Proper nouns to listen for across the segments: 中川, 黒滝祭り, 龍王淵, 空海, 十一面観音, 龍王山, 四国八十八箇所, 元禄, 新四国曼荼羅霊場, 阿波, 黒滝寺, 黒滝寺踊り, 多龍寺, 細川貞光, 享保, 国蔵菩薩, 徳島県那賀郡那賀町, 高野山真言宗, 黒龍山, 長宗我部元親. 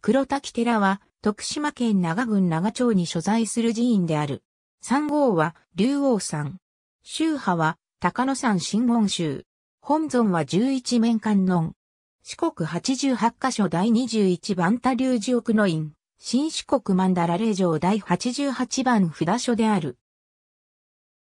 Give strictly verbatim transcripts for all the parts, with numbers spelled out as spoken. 黒滝寺は徳島県那賀郡那賀町に所在する寺院である。山号は龍王山。宗派は高野山真言宗。本尊は十一面観音。四国八十八箇所第二十一番多龍寺奥の院。新四国曼荼羅霊場第八十八番札所である。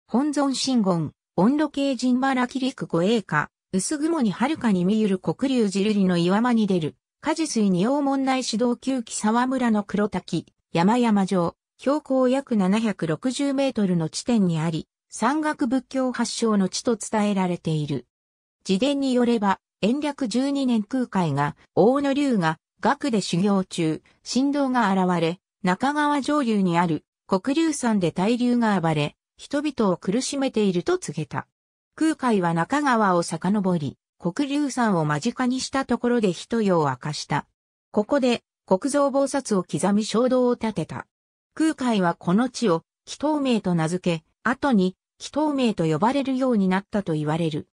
本尊真言、音路系神原切陸護衛下、薄雲に遥かに見ゆる黒龍寺瑠璃の岩間に出る。果実水仁王門内市道旧木沢村の黒滝、山々上、標高約ななひゃくろくじゅうメートルの地点にあり、山岳仏教発祥の地と伝えられている。自伝によれば、延暦じゅうにねん空海が、大野龍が、岳で修行中、神童が現れ、中川上流にある、黒龍山で大龍が暴れ、人々を苦しめていると告げた。空海は中川を遡り、黒龍山を間近にしたところで一夜を明かした。ここで、国蔵菩薩を刻み鐘堂を立てた。空海はこの地を、起頭名と名付け、後に、起頭名と呼ばれるようになったと言われる。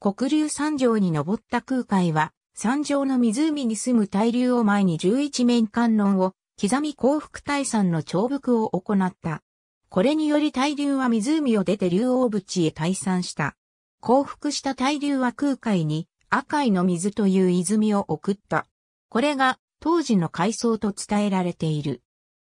黒龍山上に登った空海は、山上の湖に住む大龍を前に十一面観音を、刻み興福泰山の調伏を行った。これにより大龍は湖を出て龍王淵へ退散した。降伏した大龍は空海に赤井の水という泉を送った。これが当時の海藻と伝えられている。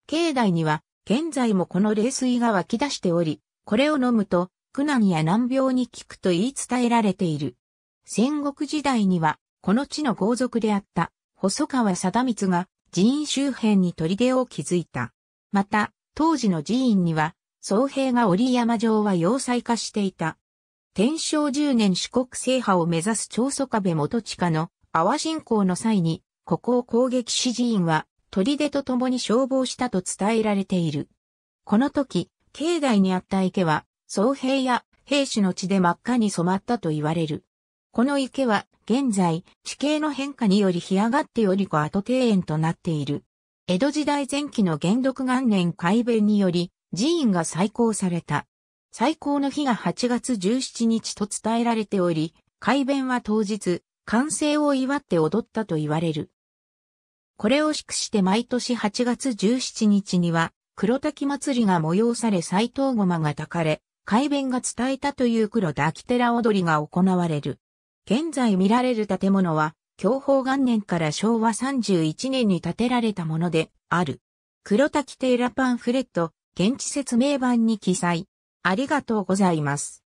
境内には現在もこの冷水が湧き出しており、これを飲むと苦難や難病に効くと言い伝えられている。戦国時代にはこの地の豪族であった細川貞光が寺院周辺に砦を築いた。また当時の寺院には僧兵が折山城は要塞化していた。天正十年四国制覇を目指す長宗我部元親の阿波侵攻の際に、ここを攻撃し寺院は砦と共に消防したと伝えられている。この時、境内にあった池は、僧兵や兵士の血で真っ赤に染まったと言われる。この池は、現在、地形の変化により干上がっており小跡庭園となっている。江戸時代前期の元禄元年改弁により、寺院が再興された。再興の日がはちがつじゅうしちにちと伝えられており、改弁は当日、完成を祝って踊ったと言われる。これを祝して毎年はちがつじゅうしちにちには、黒滝祭りが催され斎藤駒がたかれ、改弁が伝えたという黒滝寺踊りが行われる。現在見られる建物は、享保元年からしょうわさんじゅういちねんに建てられたものである。黒滝寺パンフレット、現地説明版に記載。ありがとうございます。